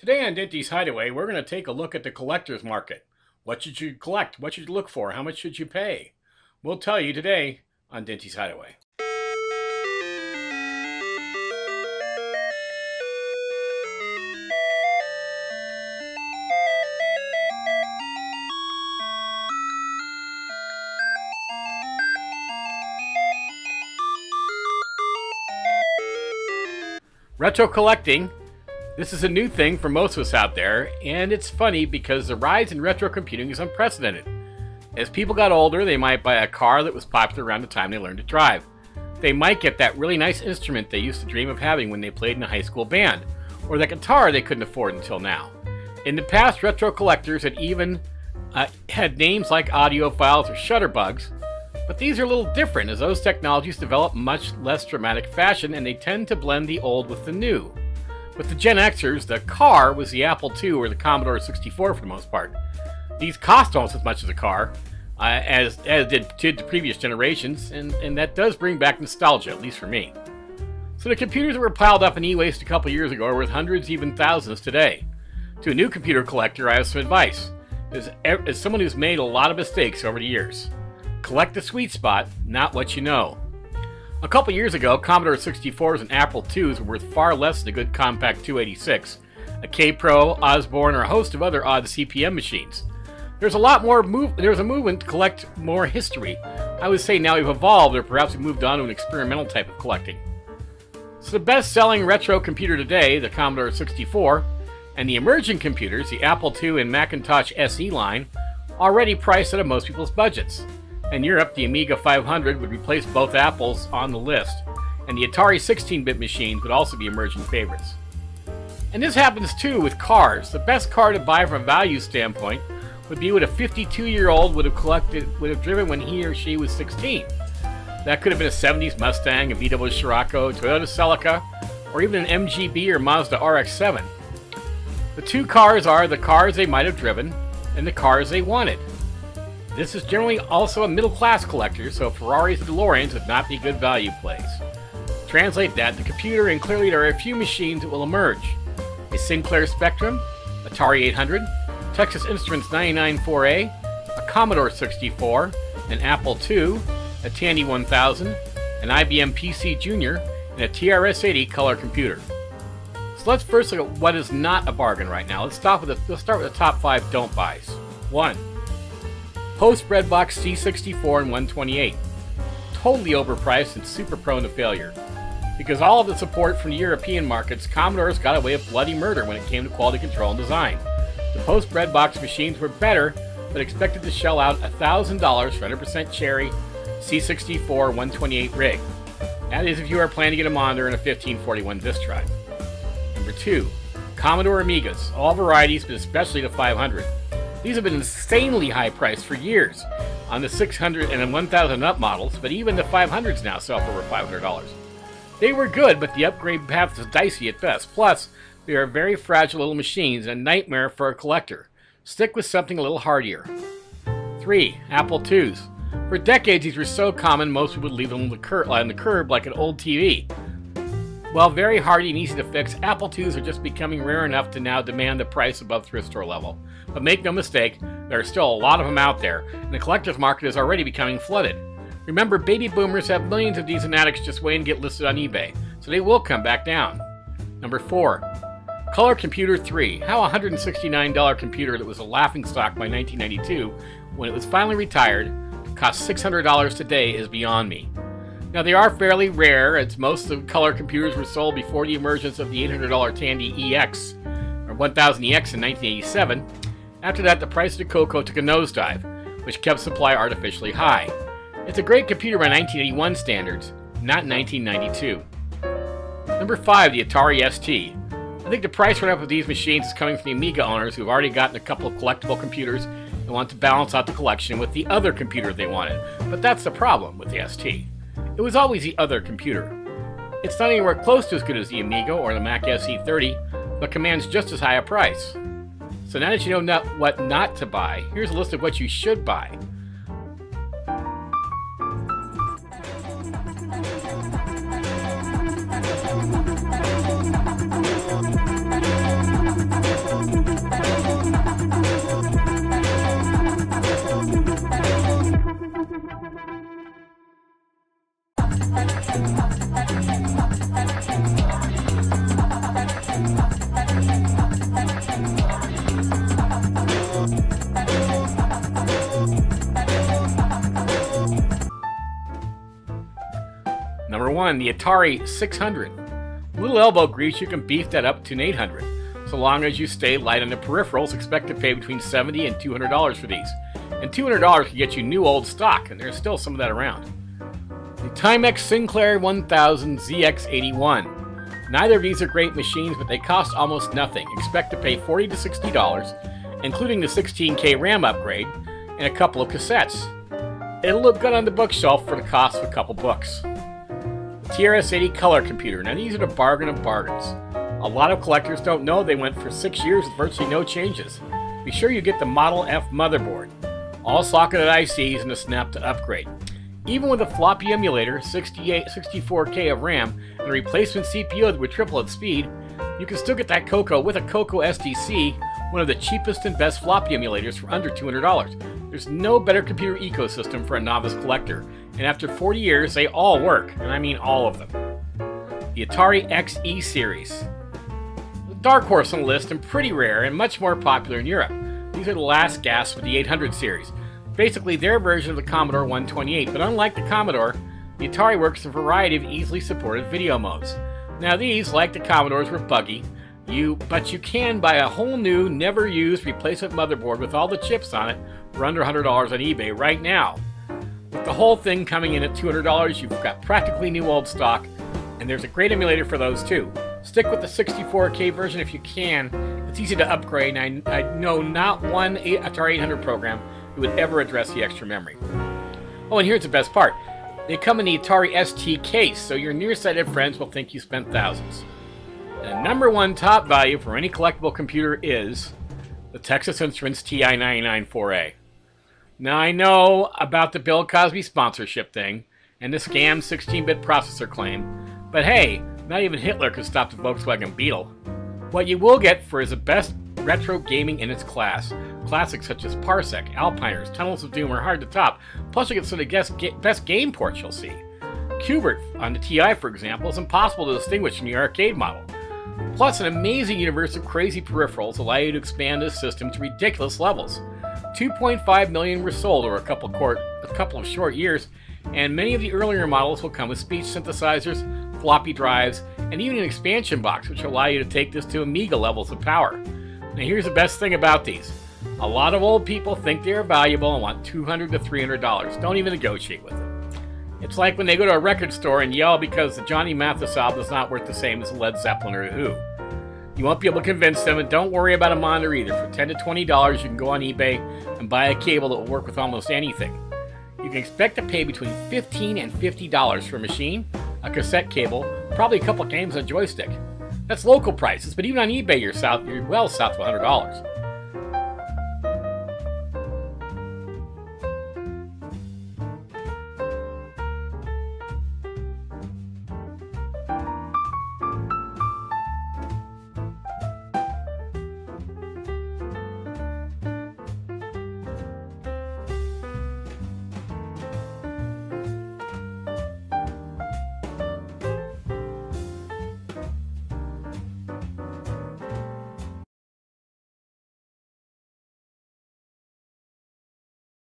Today on Dinty's Hideaway, we're going to take a look at the collector's market. What should you collect? What should you look for? How much should you pay? We'll tell you today on Dinty's Hideaway. Retro collecting, this is a new thing for most of us out there, and it's funny because the rise in retro computing is unprecedented. As people got older, they might buy a car that was popular around the time they learned to drive. They might get that really nice instrument they used to dream of having when they played in a high school band, or that guitar they couldn't afford until now. In the past, retro collectors had even had names like audiophiles or shutterbugs, but these are a little different as those technologies develop in much less dramatic fashion and they tend to blend the old with the new. With the Gen Xers, the car was the Apple II or the Commodore 64 for the most part. These cost almost as much as a car as did the previous generations, and that does bring back nostalgia, at least for me. So the computers that were piled up in e-waste a couple years ago are worth hundreds, even thousands today. To a new computer collector, I have some advice, as someone who's made a lot of mistakes over the years. Collect the sweet spot, not what you know. A couple years ago, Commodore 64s and Apple IIs were worth far less than a good Compaq 286, a K-Pro, Osborne, or a host of other odd CPM machines. There's a movement to collect more history. I would say now we've evolved, or perhaps we've moved on to an experimental type of collecting. So the best-selling retro computer today, the Commodore 64, and the emerging computers, the Apple II and Macintosh SE line, already priced out of most people's budgets. In Europe, the Amiga 500 would replace both Apples on the list, and the Atari 16-bit machines would also be emerging favorites. And this happens too with cars. The best car to buy from a value standpoint would be what a 52-year-old would have driven when he or she was 16. That could have been a 70s Mustang, a VW Scirocco, Toyota Celica, or even an MGB or Mazda RX7. The two cars are the cars they might have driven and the cars they wanted. This is generally also a middle-class collector, so Ferraris and DeLoreans would not be good value plays. Translate that to computer, and clearly there are a few machines that will emerge. A Sinclair Spectrum, Atari 800, Texas Instruments 99/4A, a Commodore 64, an Apple II, a Tandy 1000, an IBM PC Junior, and a TRS-80 color computer. So let's first look at what is not a bargain right now. Let's start with the top 5 don't buys. 1. Post Breadbox C64 and 128. Totally overpriced and super prone to failure. Because all of the support from the European markets, Commodore's got away with bloody murder when it came to quality control and design. The post Breadbox machines were better, but expected to shell out $1,000 for 100% Cherry C64 128 rig. That is if you are planning to get a monitor and a 1541 disk drive. Number 2. Commodore Amigas, all varieties, but especially the 500. These have been insanely high priced for years on the 600 and 1000 up models, but even the 500s now sell for over $500. They were good, but the upgrade path was dicey at best. Plus, they are very fragile little machines and a nightmare for a collector. Stick with something a little hardier. 3. Apple IIs. For decades, these were so common most people would leave them on the curb like an old TV. While very hardy and easy to fix, Apple IIs are just becoming rare enough to now demand a price above thrift store level. But make no mistake, there are still a lot of them out there, and the collector's market is already becoming flooded. Remember, baby boomers have millions of these in attics just waiting to get listed on eBay, so they will come back down. Number 4. Color Computer 3. How a $169 computer that was a laughingstock by 1992, when it was finally retired, cost $600 today is beyond me. Now, they are fairly rare, as most of the color computers were sold before the emergence of the $800 Tandy EX, or 1000 EX in 1987. After that, the price of the Coco took a nosedive, which kept supply artificially high. It's a great computer by 1981 standards, not 1992. Number 5, the Atari ST. I think the price run-up of these machines is coming from the Amiga owners who've already gotten a couple of collectible computers and want to balance out the collection with the other computer they wanted. But that's the problem with the ST. It was always the other computer. It's not anywhere close to as good as the Amiga or the Mac SE 30, but commands just as high a price. So now that you know what not to buy, here's a list of what you should buy. one, the Atari 600. Little elbow grease, you can beef that up to an 800. So long as you stay light on the peripherals, expect to pay between $70 and $200 for these. And $200 can get you new old stock, and there's still some of that around. The Timex Sinclair 1000 ZX81. Neither of these are great machines, but they cost almost nothing. Expect to pay $40 to $60, including the 16K RAM upgrade, and a couple of cassettes. It'll look good on the bookshelf for the cost of a couple books. The TRS-80 Color Computer. Now these are the bargain of bargains. A lot of collectors don't know they went for 6 years with virtually no changes. Be sure you get the Model F motherboard, all socketed ICs, and a snap to upgrade. Even with a floppy emulator, 64K of RAM, and a replacement CPU that would triple its speed, you can still get that Coco with a Coco SDC, one of the cheapest and best floppy emulators, for under $200. There's no better computer ecosystem for a novice collector, and after 40 years, they all work, and I mean all of them. The Atari XE series. Dark horse on the list, and pretty rare, and much more popular in Europe. These are the last gasp with the 800 series. Basically their version of the Commodore 128, but unlike the Commodore, the Atari works in a variety of easily supported video modes. Now these, like the Commodores, were buggy, but you can buy a whole new, never used replacement motherboard with all the chips on it for under $100 on eBay right now. With the whole thing coming in at $200, you've got practically new old stock, and there's a great emulator for those too. Stick with the 64K version if you can. It's easy to upgrade, and I know not one Atari 800 program who would ever address the extra memory. Oh, and here's the best part. They come in the Atari ST case, so your nearsighted friends will think you spent thousands. The number one top value for any collectible computer is the Texas Instruments TI-99/4A. Now, I know about the Bill Cosby sponsorship thing and the scam 16-bit processor claim, but hey, not even Hitler could stop the Volkswagen Beetle. What you will get for is the best retro gaming in its class. Classics such as Parsec, Alpiners, Tunnels of Doom are hard to top, plus you get some of the best game ports you'll see. Qbert on the TI, for example, is impossible to distinguish from the arcade model. Plus, an amazing universe of crazy peripherals allow you to expand this system to ridiculous levels. 2.5 million were sold over a couple of short years, and many of the earlier models will come with speech synthesizers, floppy drives, and even an expansion box which will allow you to take this to Amiga levels of power. Now here's the best thing about these. A lot of old people think they are valuable and want $200 to $300. Don't even negotiate with them. It's like when they go to a record store and yell because the Johnny Mathis album is not worth the same as Led Zeppelin or The Who. You won't be able to convince them, and don't worry about a monitor either. For $10 to $20 you can go on eBay and buy a cable that will work with almost anything. You can expect to pay between $15 and $50 for a machine, a cassette cable, probably a couple games on joystick. That's local prices, but even on eBay, you're well south of $100.